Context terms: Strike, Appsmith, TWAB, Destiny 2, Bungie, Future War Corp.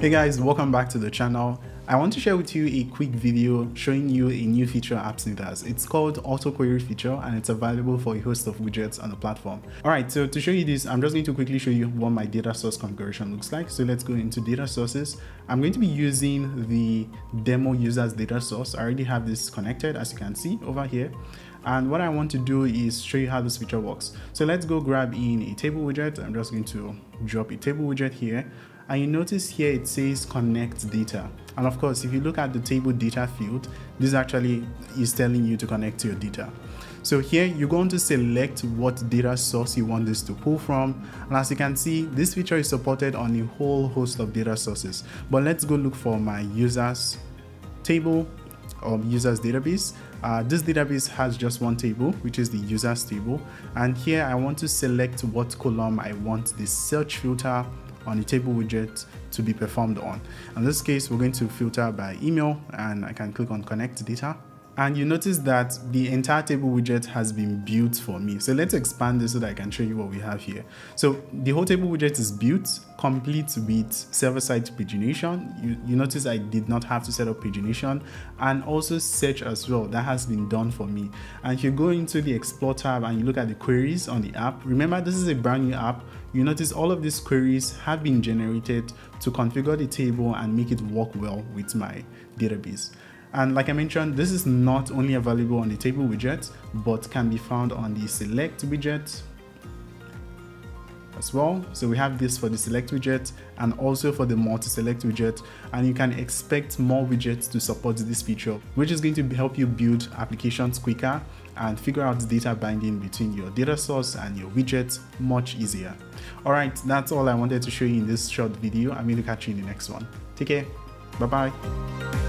Hey guys, welcome back to the channel. I want to share with you a quick video showing you a new feature Appsmith has. It's called Auto Query Feature and it's available for a host of widgets on the platform. Alright, so to show you this, I'm just going to quickly show you what my data source configuration looks like. So let's go into data sources. I'm going to be using the demo user's data source. I already have this connected as you can see over here. And what I want to do is show you how this feature works. So let's go grab in a table widget. I'm just going to drop a table widget here. And you notice here it says connect data. And of course, if you look at the table data field, this actually is telling you to connect to your data. So here you're going to select what data source you want this to pull from. And as you can see, this feature is supported on a whole host of data sources. But let's go look for my users table or users database. This database has just one table, which is the users table. And here I want to select what column I want the search filter on the table widget to be performed on. In this case, we're going to filter by email and I can click on connect data. And you notice that the entire table widget has been built for me. So let's expand this so that I can show you what we have here. So the whole table widget is built, complete with server-side pagination. You notice I did not have to set up pagination, and also search as well. That has been done for me. And if you go into the explore tab and you look at the queries on the app, remember this is a brand new app. You notice all of these queries have been generated to configure the table and make it work well with my database. And like I mentioned, this is not only available on the table widget, but can be found on the select widget as well. So we have this for the select widget and also for the multi-select widget. And you can expect more widgets to support this feature, which is going to help you build applications quicker and figure out the data binding between your data source and your widgets much easier. All right, that's all I wanted to show you in this short video. I will catch you in the next one. Take care. Bye-bye.